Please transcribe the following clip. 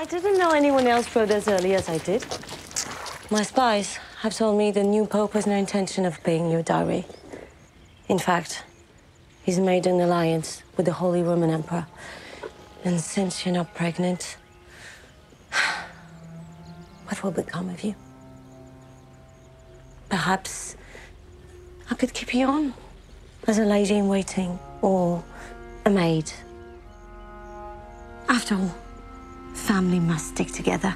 I didn't know anyone else wrote as early as I did. My spies have told me the new Pope has no intention of paying your dowry. In fact, he's made an alliance with the Holy Roman Emperor. And since you're not pregnant, what will become of you? Perhaps I could keep you on as a lady in waiting or a maid. After all, family must stick together.